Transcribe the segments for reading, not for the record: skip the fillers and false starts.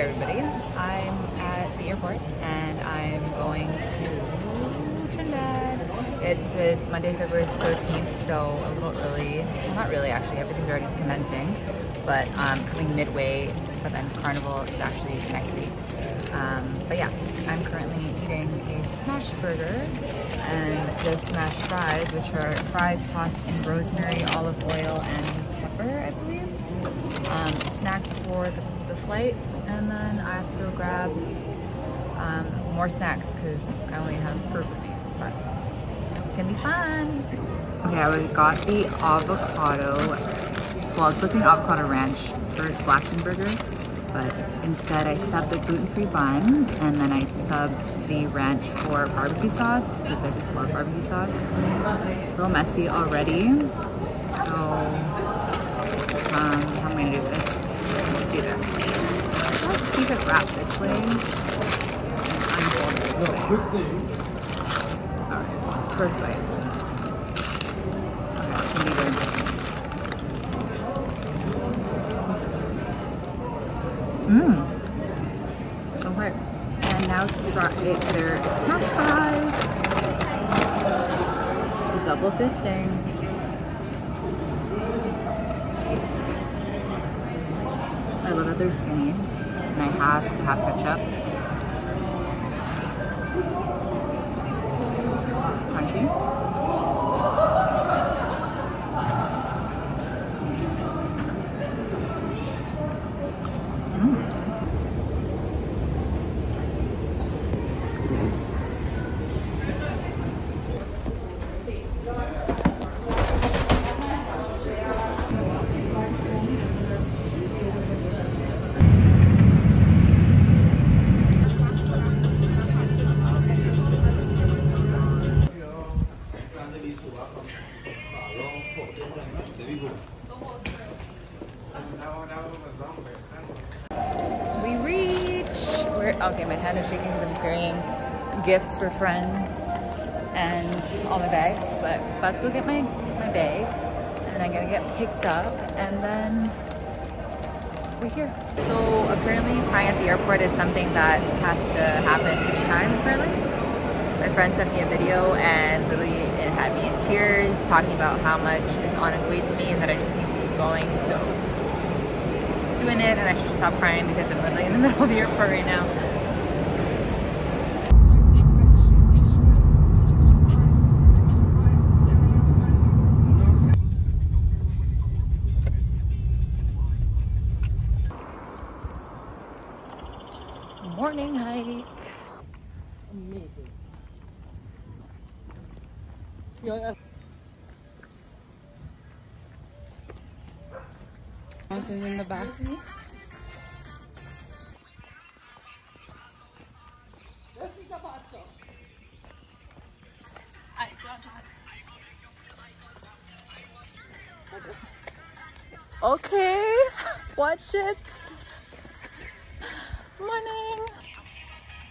Everybody, I'm at the airport and I'm going to Trinidad. It is Monday, February 13th, so a little early. Well, not really, actually. Everything's already commencing, but I'm coming midway, but then Carnival is actually next week. But yeah, I'm currently eating a smash burger and the smash fries, which are fries tossed in rosemary, olive oil, and pepper, I believe. Snack for the flight, and then I have to go grab more snacks because I only have fruit with me, but it's gonna be fun. Okay, I got the avocado, well, it's supposed to be an avocado ranch Blackton burger, but instead I subbed the gluten-free bun, and then I subbed the ranch for barbecue sauce because I just love barbecue sauce. It's a little messy already, so I'm gonna do this. Let's do this. Let's keep it wrapped this way. And unfold this way. Alright, first bite. Okay, it's gonna be good. Mmm. Okay. And now to try it their smash fries. Double fisting. I love that they're skinny, and I have to have ketchup. Crunchy. We reach. Okay, my hand is shaking because I'm carrying gifts for friends and all my bags, but I'm about to go get my bag, and I'm gonna get picked up, and then we're here. So apparently crying at the airport is something that has to happen each time, apparently. My friend sent me a video, and literally it had me in tears talking about how much is on its way to me and that I just need to keep going, so doing it, and I should just stop crying because I'm literally in the middle of the airport right now. Morning hike. Amazing. Mountains in the back. Okay, watch it. Morning.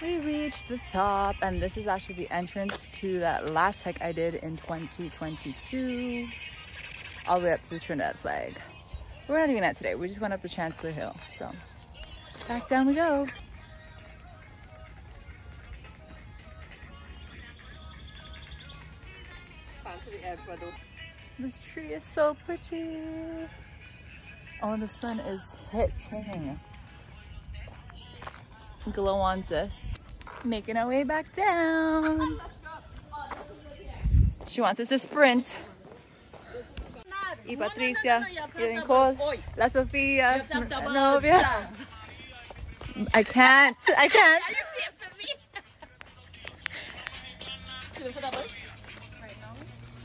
We reached the top, and this is actually the entrance to that last hike I did in 2022, all the way up to the Trinidad flag. We're not doing that today, we just went up to Chancellor Hill, so back down we go. This tree is so pretty. Oh, and the sun is hitting. Glow on sis. Making our way back down. She wants us to sprint. Y Patricia, getting cold. La Sofia, Novia. I can't.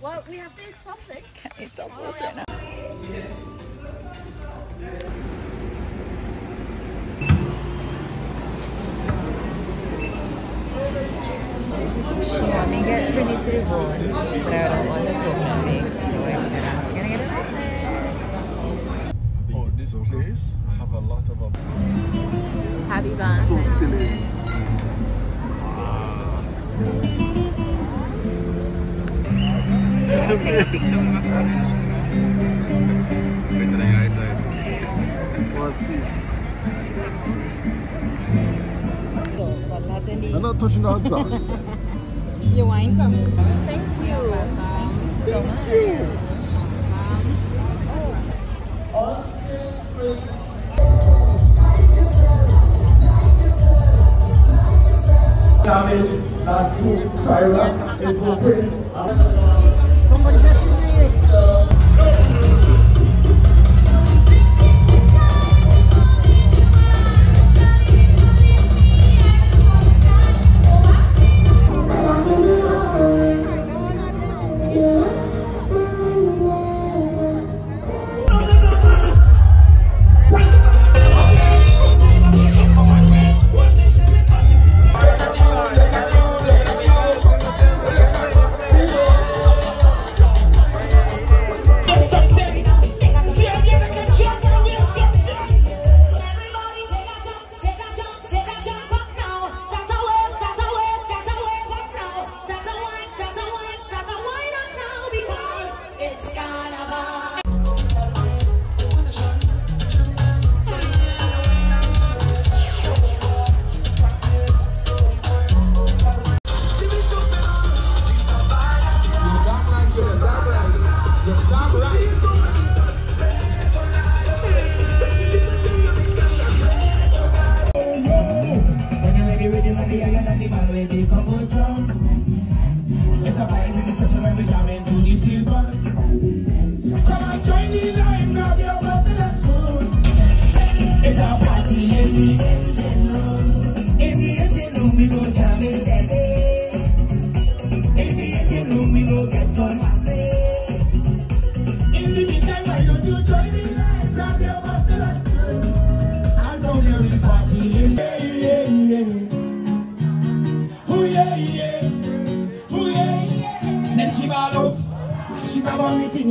Well, we have to eat something. Can't eat doubles right now. Let me get Trinidad and Tobago, but I don't want to cook nothing, so I'm gonna get it out there. Oh, this place have a lot of happy Valentine's. So spilling. Okay, I'm not touching the hot sauce. Your wine coming. Thank you. Thank you so much. Not too tired, it will bring somebody has to do it.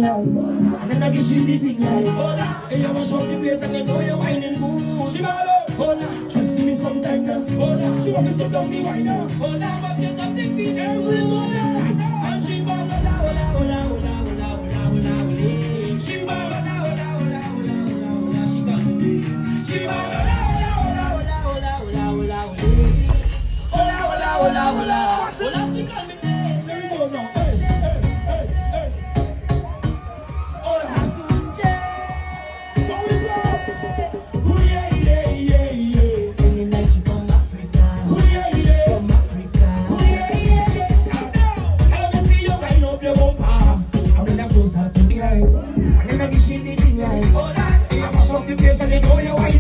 And then I get you beating like, hold up, and you must walk the place and they throw your wine and boo. She balled, hold up, just give me some time now, hold up, she want me so dumb the wine now, hold up, but there's something to everyone. And she balled, hold up, hold up, hold up, hold up, hold up, hold up, hold up, hold up, she balled, hold up, hold up, hold up, hold up, hold up, she got me, she balled, hold up, hold up, hold up, hold up, hold up, hold up, hold up, hold up, hold up, she got me. I mean, I be shitting like, oh, that, I'm a shock the place and they know you.